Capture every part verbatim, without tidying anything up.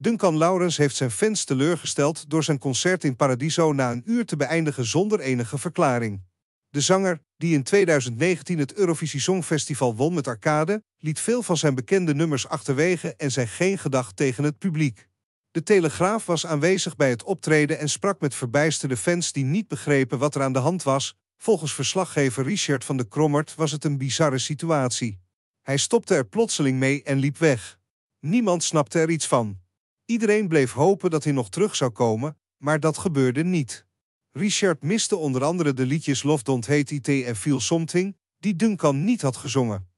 Duncan Laurence heeft zijn fans teleurgesteld door zijn concert in Paradiso na een uur te beëindigen zonder enige verklaring. De zanger, die in tweeduizend negentien het Eurovisie Songfestival won met Arcade, liet veel van zijn bekende nummers achterwege en zei geen gedag tegen het publiek. De Telegraaf was aanwezig bij het optreden en sprak met verbijsterde fans die niet begrepen wat er aan de hand was. Volgens verslaggever Richard van de Krommert was het een bizarre situatie. Hij stopte er plotseling mee en liep weg. Niemand snapte er iets van. Iedereen bleef hopen dat hij nog terug zou komen, maar dat gebeurde niet. Richard miste onder andere de liedjes Love Don't Hate It en Feel Something, die Duncan niet had gezongen.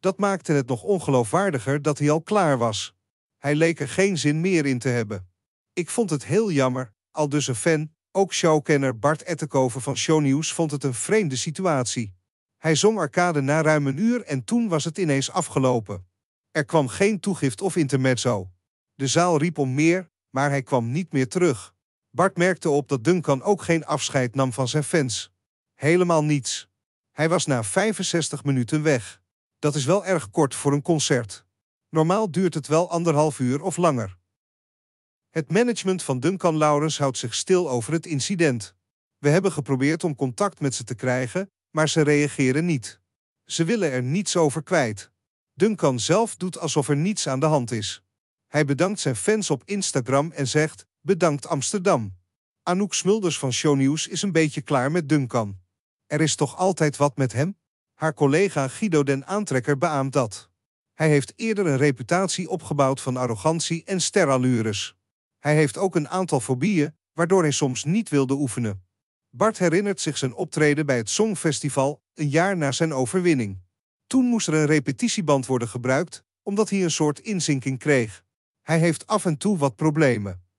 Dat maakte het nog ongeloofwaardiger dat hij al klaar was. Hij leek er geen zin meer in te hebben. Ik vond het heel jammer, aldus een fan. Ook showkenner Bart Ettenkoven van Shownieuws vond het een vreemde situatie. Hij zong Arcade na ruim een uur en toen was het ineens afgelopen. Er kwam geen toegift of intermezzo. De zaal riep om meer, maar hij kwam niet meer terug. Bart merkte op dat Duncan ook geen afscheid nam van zijn fans. Helemaal niets. Hij was na vijfenzestig minuten weg. Dat is wel erg kort voor een concert. Normaal duurt het wel anderhalf uur of langer. Het management van Duncan Laurence houdt zich stil over het incident. We hebben geprobeerd om contact met ze te krijgen, maar ze reageren niet. Ze willen er niets over kwijt. Duncan zelf doet alsof er niets aan de hand is. Hij bedankt zijn fans op Instagram en zegt: bedankt Amsterdam. Anouk Smulders van Shownieuws is een beetje klaar met Duncan. Er is toch altijd wat met hem? Haar collega Guido den Aantrekker beaamt dat. Hij heeft eerder een reputatie opgebouwd van arrogantie en sterallures. Hij heeft ook een aantal fobieën, waardoor hij soms niet wilde oefenen. Bart herinnert zich zijn optreden bij het Songfestival, een jaar na zijn overwinning. Toen moest er een repetitieband worden gebruikt, omdat hij een soort inzinking kreeg. Hij heeft af en toe wat problemen.